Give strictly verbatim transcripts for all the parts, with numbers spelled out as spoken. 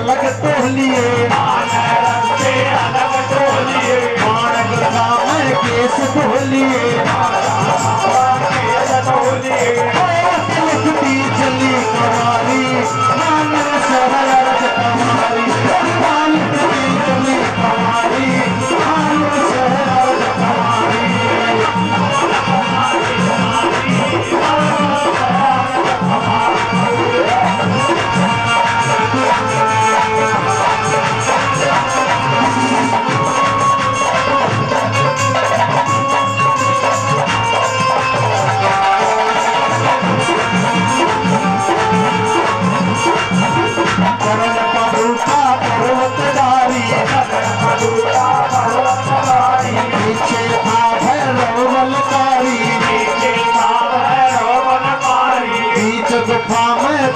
अलग तो लिए अलग तो लिए माणक लगावे केस तो लिए लिखती चली कमारी मान सरल कमारी चली कमारी मान सरल कमारी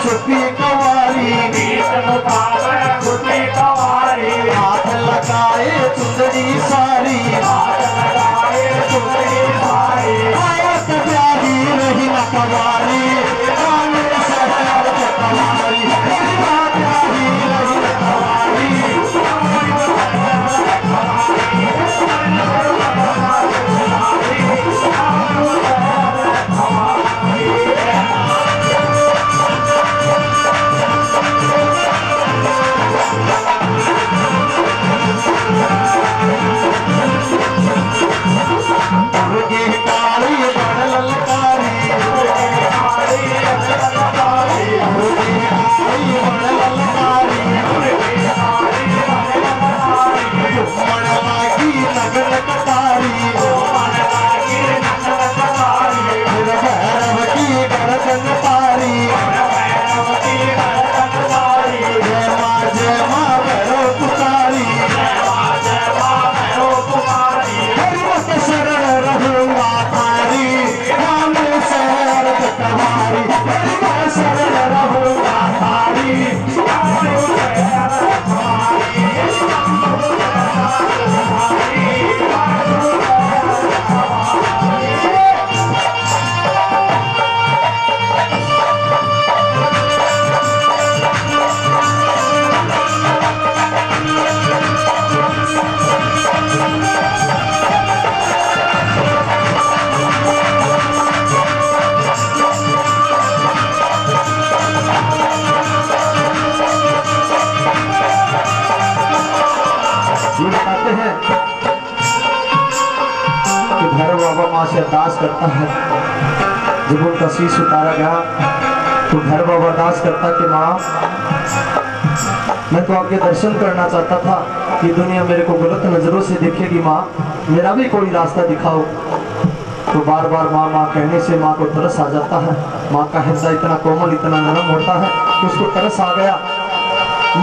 छुपी कवारी छुपी कवारी हाथ लगाए सुंदरी सारी हाथ लगाए सुंदरी सारी आयत प्यारी रही न कवारी से अरदास करता है। जब वो तशीष उतारा गया तो घर बाबा अरदास करता कि माँ मैं तो आपके दर्शन करना चाहता था कि दुनिया मेरे को गलत नजरों से देखेगी, माँ मेरा भी कोई रास्ता दिखाओ। तो बार बार माँ माँ कहने से माँ को तरस आ जाता है। माँ का हिस्सा इतना कोमल इतना नरम होता है कि उसको तरस आ गया।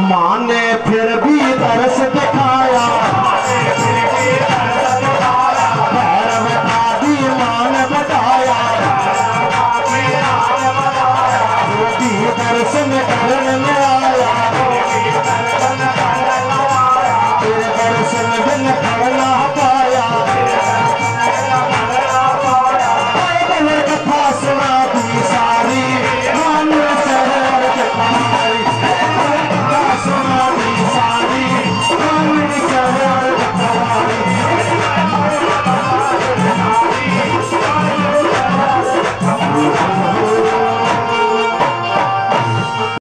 माँ ने फिर भी तरस दिखाया।